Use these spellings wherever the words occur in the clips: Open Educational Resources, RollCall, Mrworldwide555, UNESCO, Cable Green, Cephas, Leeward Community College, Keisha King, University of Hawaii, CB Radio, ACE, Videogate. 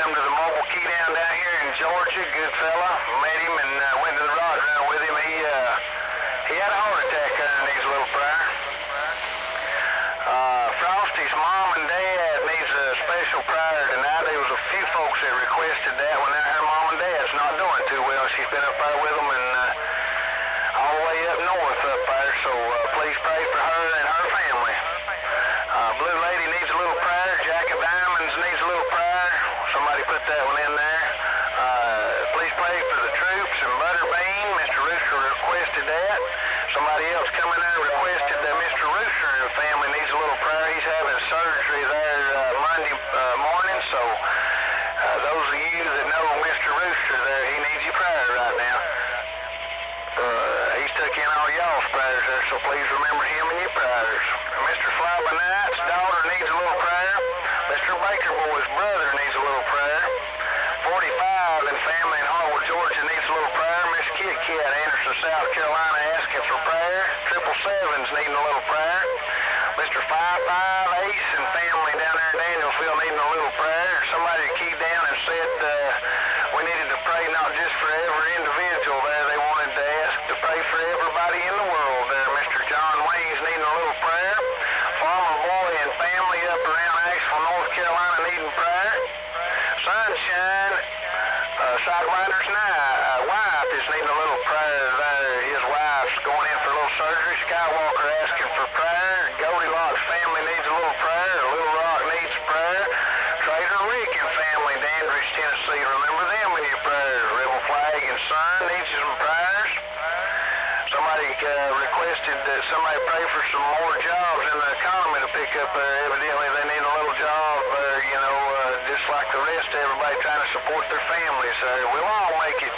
come to the mobile key down here in Georgia. Good fella. Met him and went to the rod round with him. He had a heart attack underneath his little prior. Frosty's mom and dad needs a special prior tonight. There was a few folks that requested that when her mom and dad's not doing too well. She's been up there with them and all the way up north up there. So please pray for her and her family. Blue Lady needs a little prayer. Jack of Diamonds needs a little prayer. Somebody put that one in there. Please pray for the troops and Butterbean. Mr. Rooster requested that. Somebody else come in there and requested that Mr. Rooster and family needs a little prayer. He's having surgery there Monday morning. So those of you that know Mr. Rooster there, he needs your prayer right now. He's took in all y'all's prayers there, so please remember him in your prayers. Mr. Flyby Knight's daughter needs a little prayer. Mr. Baker Boy's brother needs a little prayer. 45 and family in Harwood, Georgia needs a little prayer. Miss Kit Kat, Anderson, South Carolina, asking for prayer. 777's needing a little prayer. Mr. 55, Ace and family down there in Danielsville needing a little prayer. Somebody keyed down and said we needed to pray not just for every individual there. They wanted to ask to pray for everybody in the world there. Mr. John Wayne's needing a little prayer. Farmer Boy and family up around Asheville, North Carolina needing prayer. Sunshine, Sidewinder's wife is needing a little prayer there. His wife's going in for a little surgery. Skywalker asking for prayer. Goldilocks family needs a little prayer. Little Rock needs prayer. Trader Rick and family, Dandridge, Tennessee, remember them in your prayers. Rebel Flag and Son needs some prayers. Somebody requested that somebody pray for some more jobs in the economy to pick up there. Evidently, they need a little job, just like the rest of everybody trying to support their families. We'll all make it.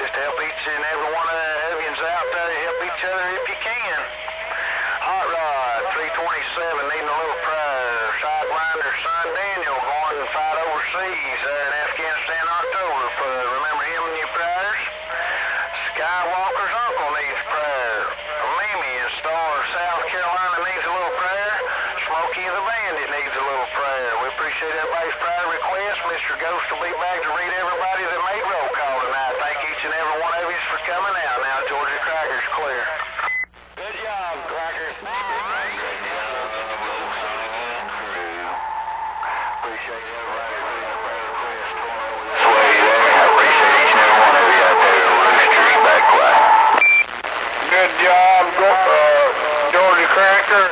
Just help each and every one of you's out there. Help each other if you can. Hot Rod, 327, needing a little prayer. Sidewinder, son Daniel, going to fight overseas in Afghanistan in October. Remember him in your prayers? Skywalker's uncle needs prayer. Mimi in Star, South Carolina needs a little prayer. Smokey the Bandit needs a little prayer. We appreciate everybody's prayer request. Mr. Ghost will be back to read everybody that made roll call tonight. Thank each and every one of you for coming out. Now Georgia Cracker's clear. Good job, Cracker. Great job on the roll call crew. Appreciate everybody reading the prayer request going this way there. I appreciate each and every one of you out there. Roosters back way. Good job, Georgia Cracker.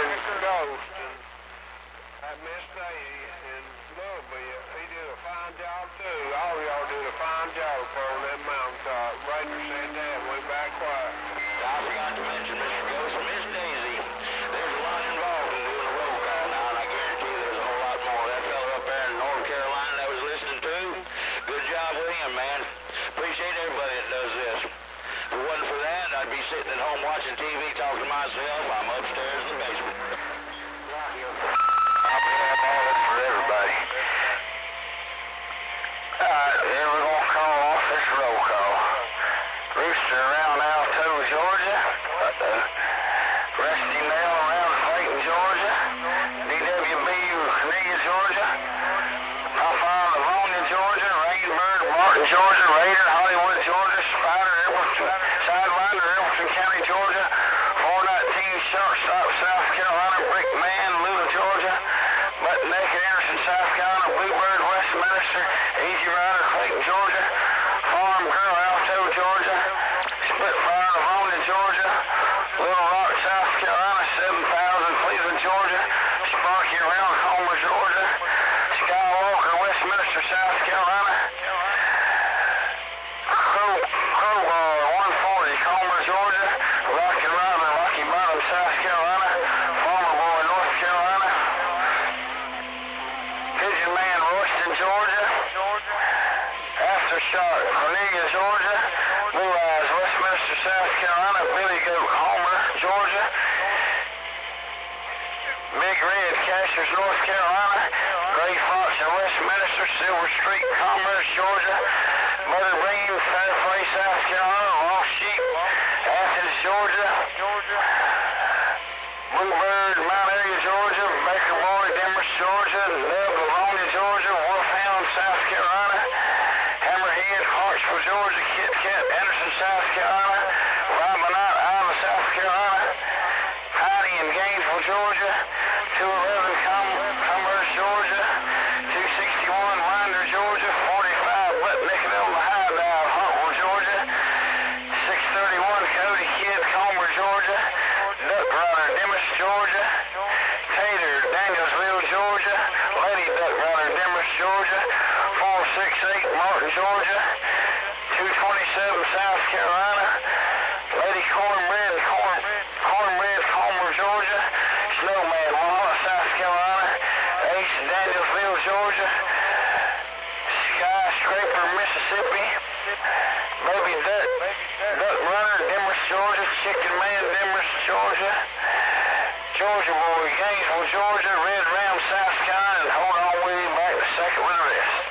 Sitting at home watching TV, talking to myself. I'm upstairs in the basement. I'll be up all that for everybody. Alright, then we're going to call off this roll call. Rooster around Altoona, Georgia. Rusty Nell around Clayton, Georgia. DWB, Cornelia, Georgia. Papa Livonia, Georgia. Rainbird, Martin, Georgia. Raider, Hollywood, Georgia. Spider, Sidewinder, Elberton County, Georgia. 419 Shortstop, South Carolina. Brickman, Lula, Georgia. Buttonneck and Anderson, South Carolina. Bluebird, Westminster. Easy Rider, Clayton, Georgia. Farm Girl, Altoona, Georgia. Spitfire, Livonia, Georgia. Little Rock, South Carolina. 7000, Cleveland, Georgia. Sparky around Homer, Georgia. Skywalker, Westminster, South Carolina. Sharp, Cornelia, Georgia. Blue Eyes, Westminster, South Carolina. Billy Goat, Homer, Georgia. Big Red, Cashers, North Carolina. Gray Fox and Westminster. Silver Street, Commerce, Georgia. Butterbean, Fairfax, South Carolina. Lost Sheep, Athens, Georgia. Bluebird, Mount Airy, Georgia. Baker Boy, Demers, Georgia. Love, Livonia, Georgia. Wolfhound, South Carolina. Ship, Anderson, South Carolina, Robinette, Alva, South Carolina, Heidi in Gainesville, Georgia, 211 Commerce, Georgia, 261 Winder, Georgia, 45 Wet Nicodoma, High Dive, Huntville, Georgia, 631 Cody Kidd, Comer, Georgia, Duck Rider, Demis, Georgia, Tater, Danielsville, Georgia, Lady Duck Rider, Demis, Georgia, 468 Martin, Georgia, 227 South Carolina, Lady Cornbread, Comer, Georgia, Snowman, Walnut, South Carolina, Ace in Danielsville, Georgia, Skyscraper, Mississippi, Baby Duck Runner, Demers, Georgia, Chicken Man, Demers, Georgia, Georgia Boy, Gainesville, Georgia, Red Ram, South Carolina, and hold on, we'll be back in a second with the rest.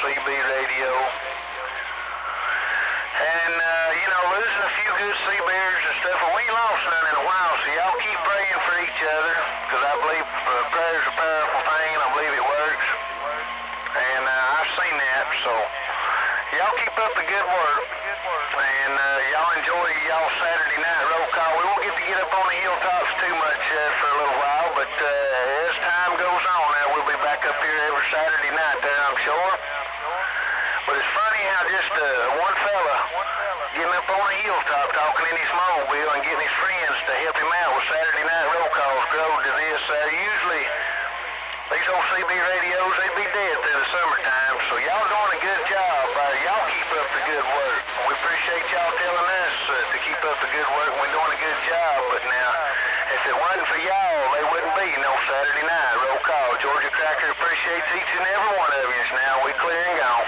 CB Radio, and losing a few good CBers and stuff, and we ain't lost none in a while, so y'all keep praying for each other, because I believe prayer's a powerful thing, and I believe it works. Y'all keep up the good work, and y'all enjoy y'all Saturday night roll call. We won't get to get up on the hilltops too much for a little while, but as time goes on, we'll be back up here every Saturday night there, I'm sure. But it's funny how just one fella getting up on the hilltop talking in his mobile and getting his friends to help him out with Saturday night roll calls grow to this. Usually, these old CB radios, they'd be dead through the summertime, so y'all doing a good job. Y'all keep up the good work. We appreciate y'all telling us to keep up the good work. We're doing a good job, but now, if it wasn't for y'all, they wouldn't be no Saturday night roll call. Georgia Cracker appreciates each and every one of you. Now we clear and gone.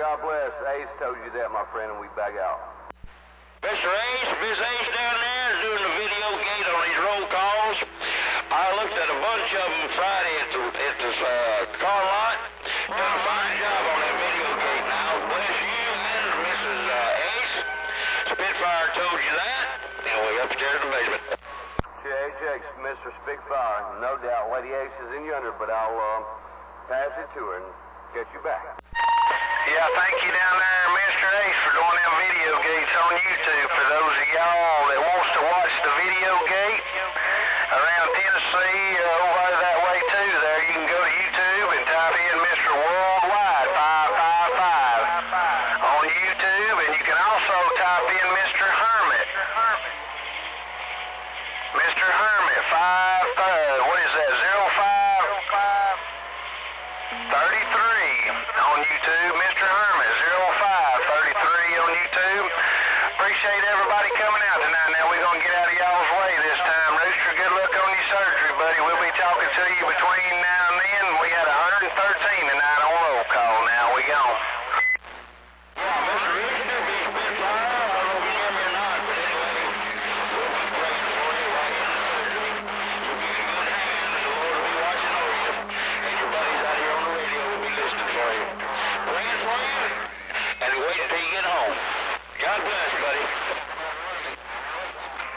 God bless. Ace told you that, my friend, and we back out. Mr. Ace, Miss Ace down there is doing the video gate on these roll calls. I looked at a bunch of them Friday at this car lot. Done a fine job on that video gate. Now, bless you and Mrs. Ace. Spitfire told you that. And we upstairs in the basement. JHX, Mr. Spitfire. No doubt Lady Ace is in yonder, but I'll pass it to her and get you back. Yeah, thank you down there, Mr. Ace, for doing them video gates on YouTube. For those of y'all that wants to watch the video gate around Tennessee, over that way too there, you can go to YouTube and type in Mr. Worldwide555 on YouTube, and you can also type in Mr. Hermit. Mr. Hermit, 0533 on YouTube. Mr. Hermit, 0533 on YouTube. Appreciate everybody coming out tonight. Now we're gonna get out of y'all's way this time. Rooster, good luck on your surgery, buddy. We'll be talking to you between now and then. We had 113 tonight on roll call. Now we gone.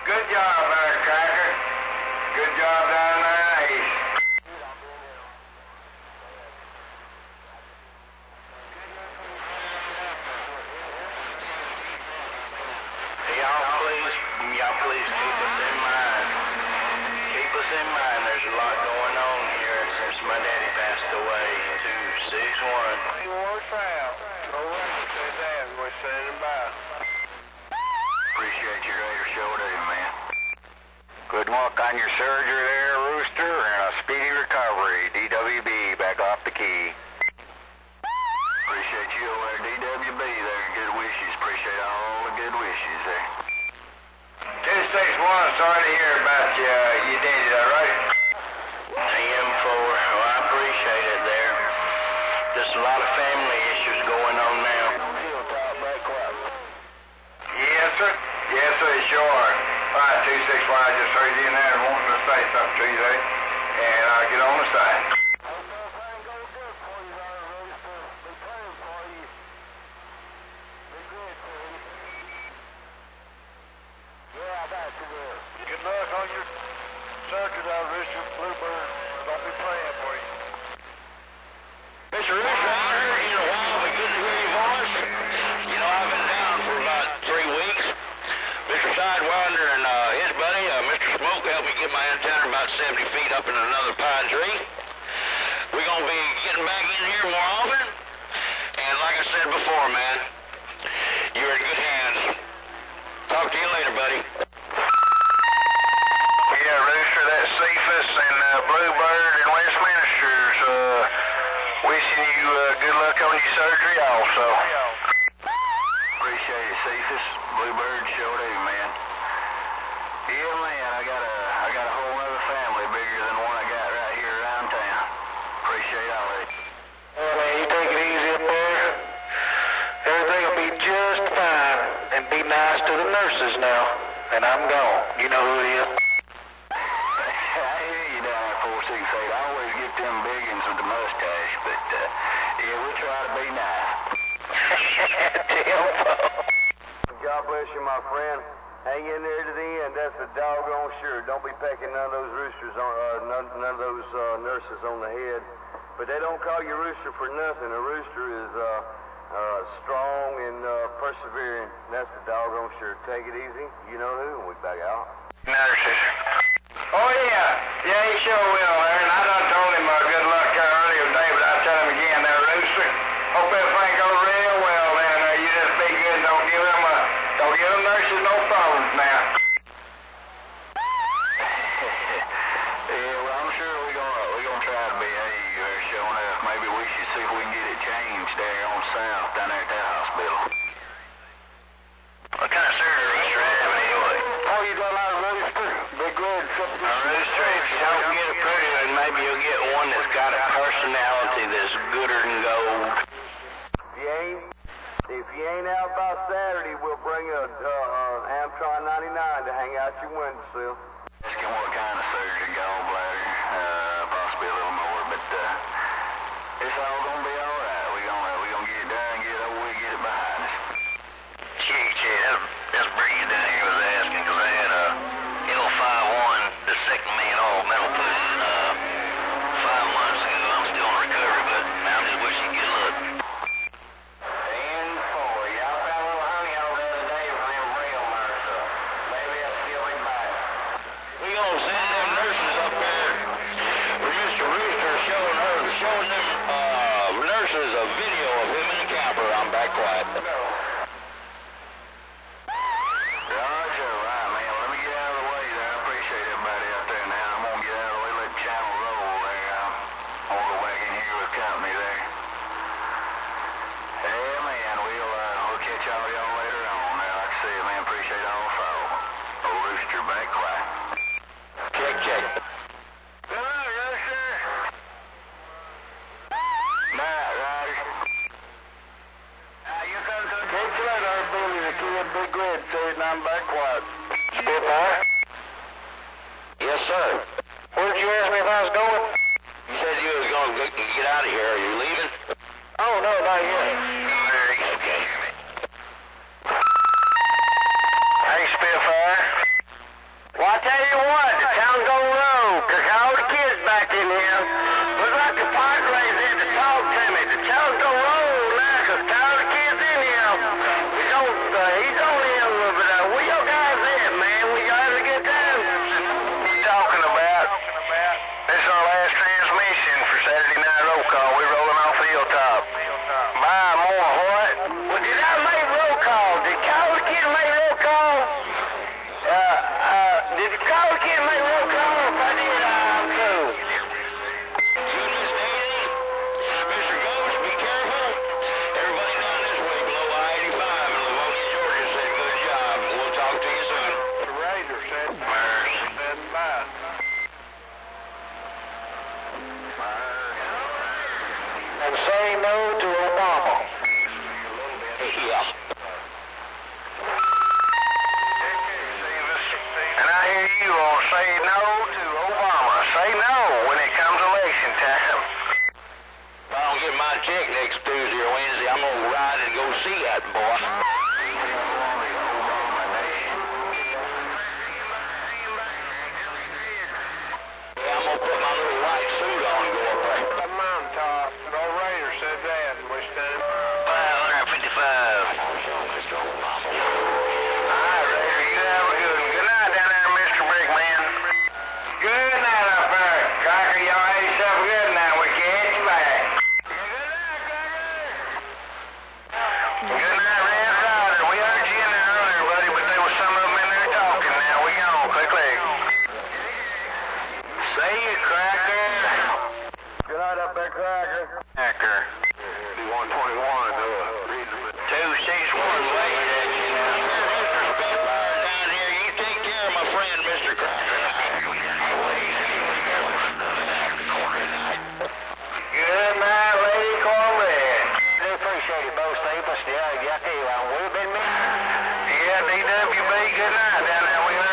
Good job there, Cracker. Good job down there, Ace. Y'all please keep us in mind. Keep us in mind. There's a lot going on here since my daddy passed away. 261. Ward foul. No record says that. We're standing by. Appreciate your later show today, man. Good luck on your surgery there, Rooster, and a speedy recovery. DWB, back off the key. Appreciate you over there, DWB there. Good wishes. Appreciate all the good wishes there. 261, sorry to hear about you. You did it, all right? TM4, well, I appreciate it there. There's a lot of family issues going on now. Yes, sir, it's your 5265. I just heard you in there wanting to say something to you there, and I'll get on the side. Good luck on your circuit out, Richard Bluebird. Don't be praying for you. Mr. Richard, I heard you in a while, but good to hear your voice. You know, I've been down for about 3 weeks. Mr. Sidewinder and his buddy, Mr. Smoke, helped me get my antenna about 70 feet up in another pine tree. We're going to be getting back in here more often. And like I said before, man, you're in good hands. Talk to you later, buddy. Yeah, Rooster, that's Cephas and Bluebird and Westminster's wishing you good luck on your surgery also. Appreciate it, Cephas. Bluebird show too, man. Yeah, man, I got a whole other family bigger than one I got right here around town. Appreciate all that. Well, man, you take it easy up there. Everything'll be just fine. And be nice to the nurses now. And I'm gone. You know who it is. I hear you down at 468. I always get them biggins with the mustache, but yeah, we try to be nice. Damn. God bless you, my friend. Hang in there to the end. That's the doggone sure. Don't be pecking none of those roosters on, none of those nurses on the head. But they don't call you rooster for nothing. A rooster is strong and persevering. That's the doggone sure. Take it easy. You know who? And we back out. Nurses. Oh yeah, yeah, he sure will, Aaron. I done told him good luck there earlier today, but I tell him again, there, rooster. Hope everything goes real well. Then you just be good. Don't give them a, don't give them nurses no problems now. Yeah, well, I'm sure we're gonna try to be showing up. Maybe we should see if we can get it changed there on South down there at that hospital. What kind of surgery rooster have anyway? Oh, you got a lot of rooster. Big red. A rooster. If you don't get a pretty one, maybe you'll get one that's got a personality that's gooder than gold. If you ain't out by Saturday, we'll bring a Amtron 99 to hang out your windowsill. Asking what kind of surgery, gallbladder, possibly a little more, but it's all gonna be all right. We're gonna get it done, get it over with, get it behind us. Gee, that's breathing down here was asking because I had a L51 dissect me and all metal put in 5 months ago. I'm still in recovery, but now I'm just wishing good luck. Yeah, DWB, good night down there.